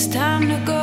It's time to go.